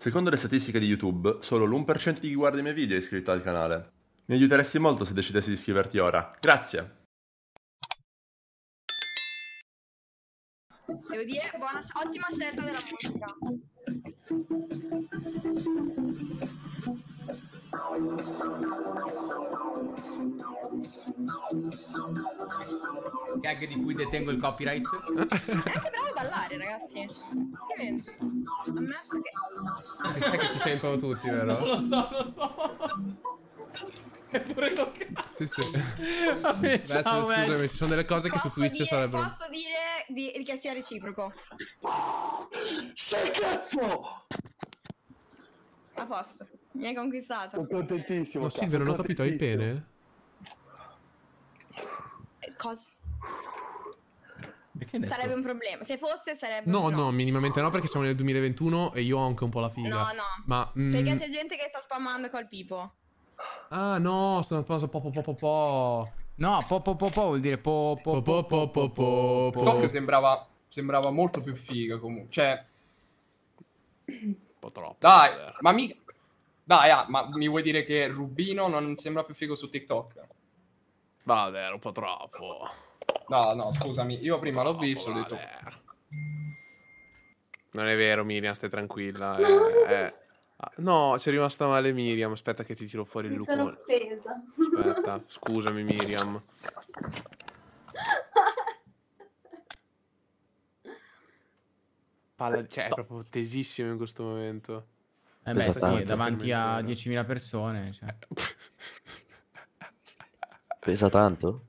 Secondo le statistiche di YouTube, solo l'1% di chi guarda i miei video è iscritto al canale. Mi aiuteresti molto se decidessi di iscriverti ora. Grazie! Devo dire, ottima scelta della musica. Gag di cui detengo il copyright. Bravo a ballare, ragazzi. A me perché... Sai che ci sentono tutti, vero? Lo so. È pure toccato. Sì. Vabbè, grazie, ciao, scusami, ci sono delle cose che su Twitch sarebbero... Posso dire che sia reciproco. Sei cazzo! A posto, mi hai conquistato. Sono contentissimo. No, Silvio, non ho capito, hai il pene? Cosa? Sarebbe un problema. Se fosse sarebbe... No, minimamente no, perché siamo nel 2021 e io ho anche un po' la figa. No. Ma... perché c'è gente che sta spammando col pipo. Ah no, sono posto po. No, po vuol dire po. Tokyo sembrava molto più figa comunque. Cioè un po' troppo. Dai, ma mica... Dai, ma mi vuoi dire che Rubino non sembra più figo su TikTok? Vabbè, un po' troppo. No, scusami, io prima l'ho visto, ho detto non è vero, Miriam, stai tranquilla. No, c'è rimasta male Miriam, aspetta che ti tiro fuori il look. Sono offesa. Aspetta, scusami Miriam. Palla, cioè è proprio tesissimo in questo momento. Beh sì, davanti a 10.000 persone, cioè. Pesa tanto?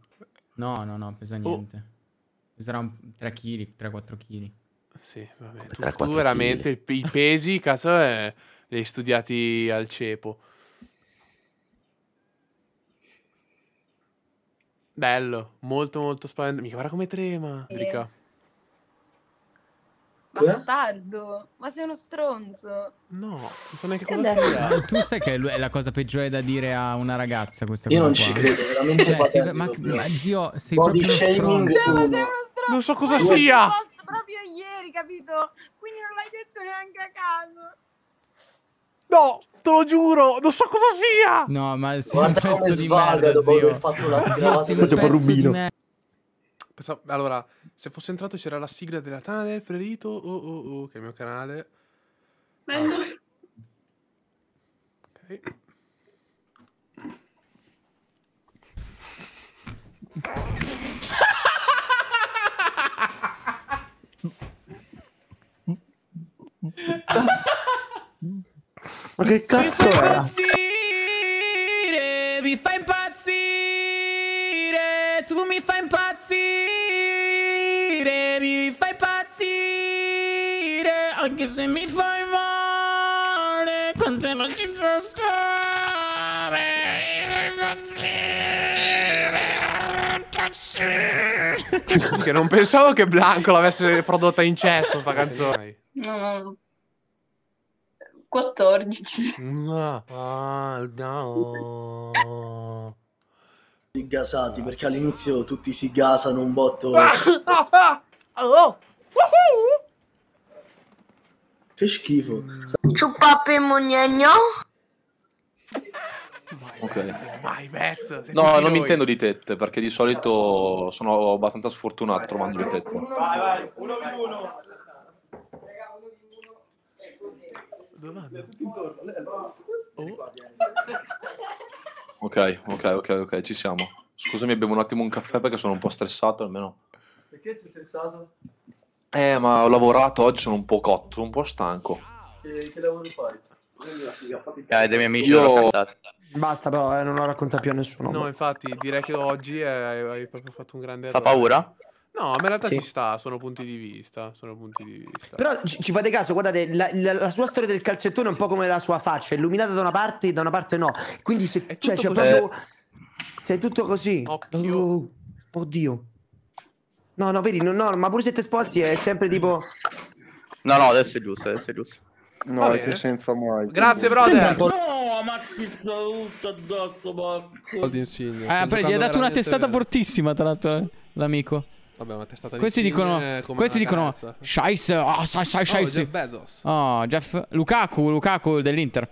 No, pesa niente. Peserà 3 kg, 3-4 kg. Sì, va bene. Tu veramente i pesi, cazzo, è... Li hai studiati al cepo. Bello, molto molto spaventato. Mica guarda come trema. Bastardo, ma sei uno stronzo. No, non so neanche cosa sia. Tu sai che è la cosa peggiore da dire a una ragazza questa cosa qua. Io non ci credo, veramente. Cioè, ma zio, sei proprio uno stronzo. Ma sei uno stronzo. Non so cosa sia. Proprio ieri, capito? Quindi non l'hai detto neanche a caso. No, te lo giuro, non so cosa sia. No, ma sei un pezzo di merda, dopo aver fatto la sigla. Sei un pezzo di merda. Allora, se fosse entrato c'era la sigla della Tana del Frerito, che è il mio canale. Bello. Ok. Ma che cazzo è? Mi fai impazzire, tu mi fai impazzire, mi fai impazzire, anche se mi fai male, quante non ci so stare, impazzire. Che non pensavo che Blanco l'avesse prodotta in cesso sta canzone. No. 14. No. Si gasati, perché all'inizio tutti si gasano un botto. Che schifo. Ciupape mognagno. Vai, pezzo. No, non mi intendo di tette, perché di solito sono abbastanza sfortunato trovando le tette. Vai, uno più uno. Ok, ci siamo. Scusami, bevo un attimo un caffè perché sono un po' stressato, almeno. Perché sei stressato? Ma ho lavorato oggi, sono un po' cotto, sono un po' stanco. Che lavoro fai? Dai miei amici io... Basta però, non lo racconta più a nessuno. No, infatti, direi che oggi hai proprio fatto un grande errore. Fa paura? No, ma in realtà ci sta, sono punti di vista. Però ci fate caso, guardate, la sua storia del calzettone è un po' come la sua faccia, è illuminata da una parte e da una parte no. Quindi se c'è proprio... Se è tutto così... Oh, oddio. No, vedi, no, ma pure se te sposti è sempre tipo... No, adesso è giusto. No, è che senza mai. Grazie, brother. No, ma ti saluto addosso, porco. Insigne. Ah, prendi, gli ha dato una testata fortissima, tra l'altro, l'amico. Vabbè, una testata di questi dicono, Scheiße, oh, Scheiße. Jeff Bezos. Oh, Jeff. Lukaku dell'Inter.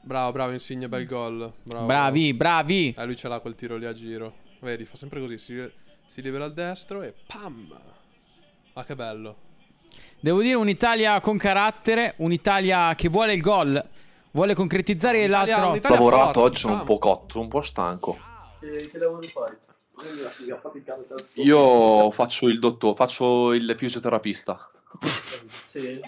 Bravo, Insigne, bel gol. Bravi. Lui ce l'ha quel tiro lì a giro. Vedi, fa sempre così. Si libera al destro e pam. Ah, che bello. Devo dire, un'Italia con carattere. Un'Italia che vuole il gol. Vuole concretizzare l'altro. Ho lavorato oggi, sono un po' cotto, un po' stanco. Che lavoro fai? Io faccio il dottore, faccio il fisioterapista. Sì.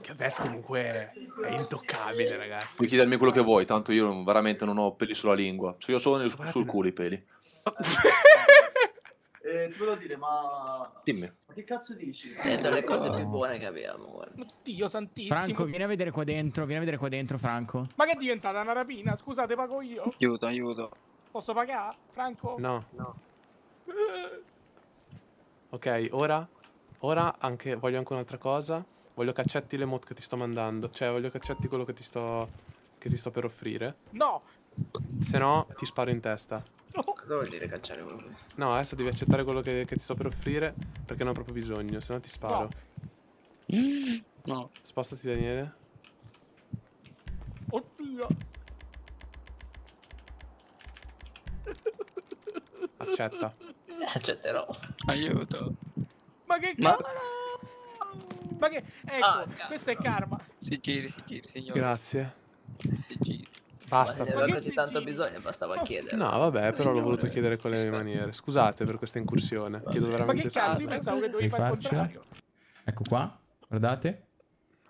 Che pezzo, comunque è intoccabile, ragazzi. Puoi chiedermi quello che vuoi, tanto io veramente non ho peli sulla lingua. Cioè, io sono sul culo i peli. Ti volevo dire, dimmi. Ma che cazzo dici? È tra le cose più buone che abbiamo, guarda. Oddio santissimo. Franco, vieni a vedere qua dentro, Franco. Ma che è diventata una rapina? Scusate, pago io. Aiuto. Posso pagare, Franco? No. Ok, ora anche, voglio anche un'altra cosa. Voglio che accetti le mod che ti sto mandando. Cioè, voglio che accetti quello che ti sto per offrire. No! Se no, ti sparo in testa. Cosa vuol dire cacciare quello? No, adesso devi accettare quello che ti sto per offrire, perché non ho proprio bisogno, se no ti sparo. No. Spostati, Daniele. Oddio. Accetta. Accetterò. Aiuto. Ma che cavolo? Ma che... Ecco, questo è karma. Si giri, signore. Grazie. Si giri. Basta. Se aveva così tanto bisogno, bastava chiedere. No, vabbè, però l'ho voluto chiedere con le mie maniere. Scusate per questa incursione. Chiedo veramente. Ma che cazzo, io pensavo che dovevi fare il contrario. Ecco qua, guardate.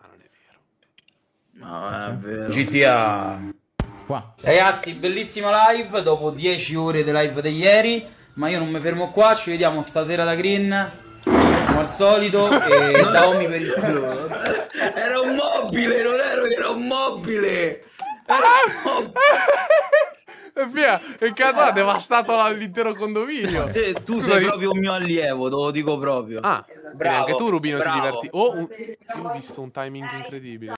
Ma non è vero. Ma non è vero. GTA. Qua. Ragazzi, bellissima live dopo 10 ore di live di ieri, ma io non mi fermo qua, ci vediamo stasera da Green. Come al solito e da Omi per il culo. Era un mobile, non ero che era un mobile. E via, il cazzo ha devastato l'intero condominio. Tu sei proprio un mio allievo, te lo dico proprio. Ah, bravo, anche tu Rubino, bravo. Ti diverti. Oh, io ho visto un timing incredibile.